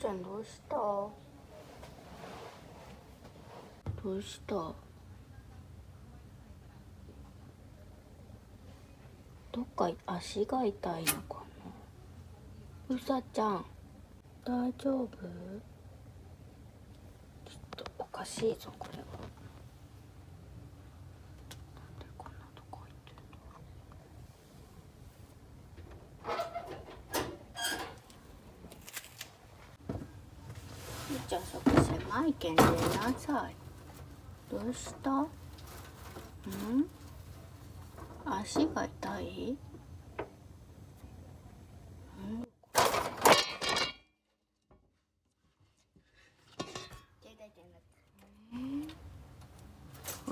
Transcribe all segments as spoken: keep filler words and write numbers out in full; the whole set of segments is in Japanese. ちゃんどうしたどうしたどっか足が痛いのかな。うさちゃん大丈夫？ちょっとおかしいぞこれは。じゃあそこ狭いけん出なさい。どうした？ん？足が痛い？ん？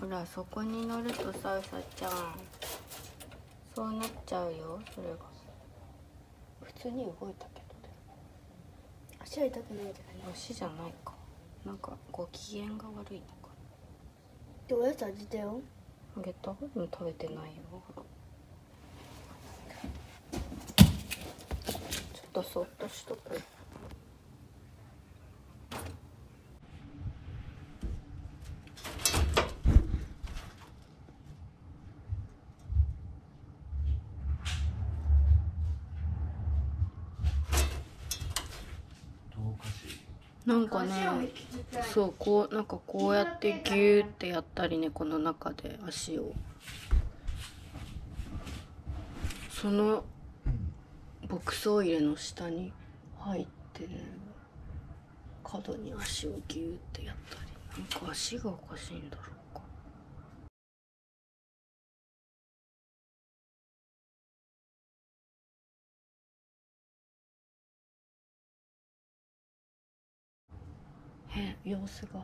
ほらそこに乗るとさうさちゃんそうなっちゃうよ。それが普通に動いたけど。足は痛くないじゃない。足じゃないか。なんかご機嫌が悪いのか。でおやつあげたよ。あげた？でも食べてないよ。ちょっとそっとしとく。なんかね、そうこうなんかこうやってギューってやったりね、この中で足をその牧草入れの下に入ってね、角に足をギューってやったり、なんか足がおかしいんだろう。様子が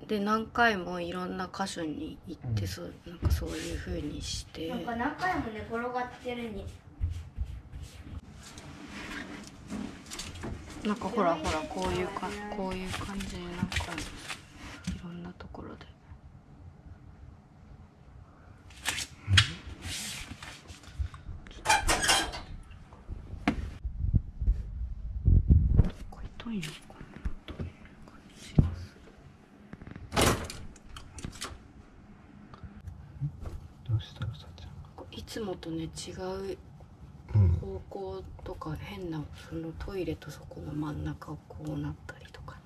変で何回もいろんな箇所に行って、うん、そうなんかそういう風にしてなんか何回も寝転がってるになんかほらほらこういうかこういう感じでなんかいろんなところで、どういう感じがする。どうしたうさちゃん。いつもとね違う方向とか変な、そのトイレとそこの真ん中をこうなったりとかね、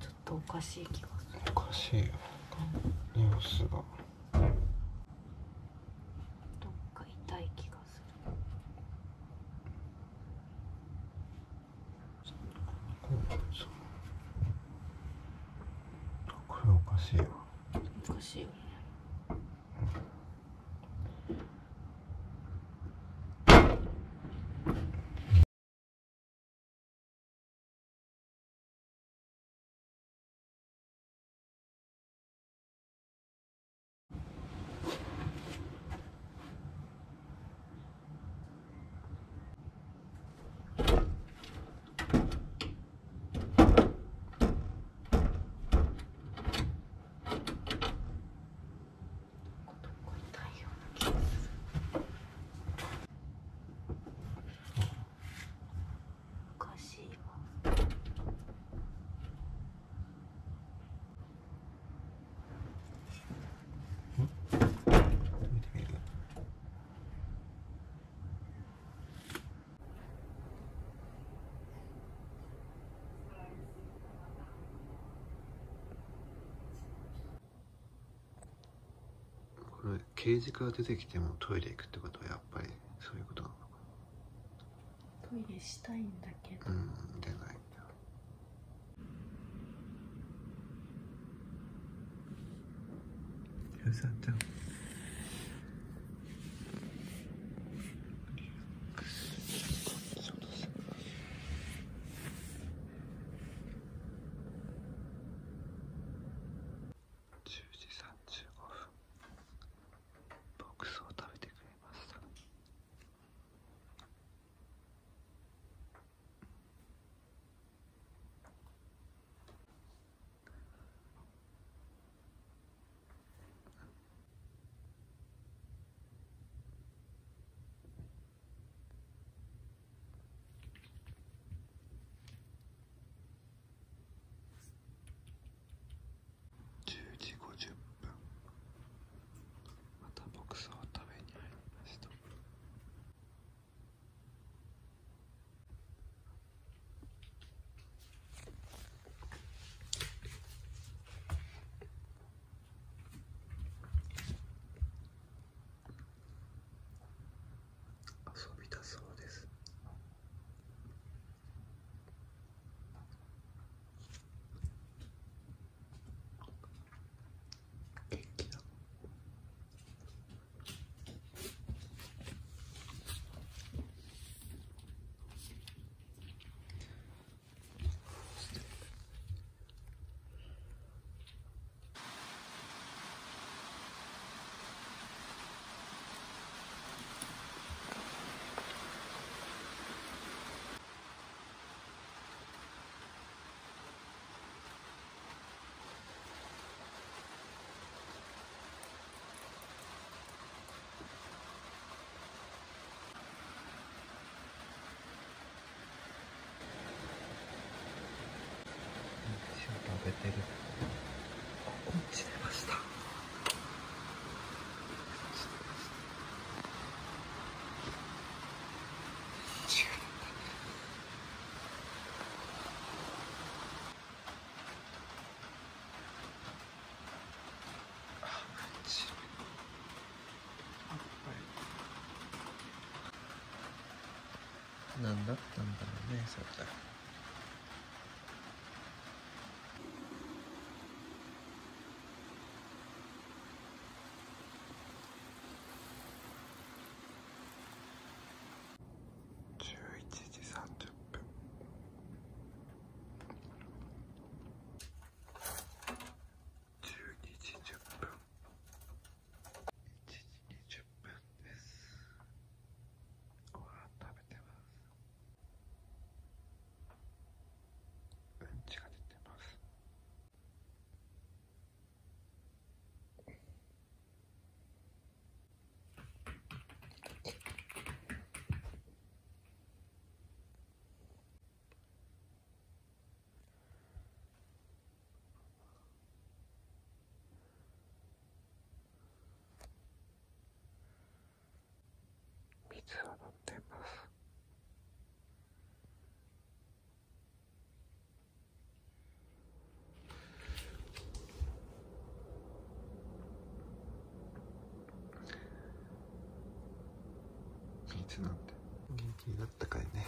ちょっとおかしい気がする。おかしいよ様子が。おかしいよね。ケージから出てきてもトイレ行くってことはやっぱりそういうことなのかな。トイレしたいんだけど、うん、出ないんだ。うさちゃんってる。ここに散れました。何だったんだろうね、それだ。じゅういちじさんじゅっぷん。じゅうにじじゅっぷん。いちじにじゅっぷんです。ご飯食べてます。うんちが出てます。水を飲んでます。水飲んで元気になったかいね。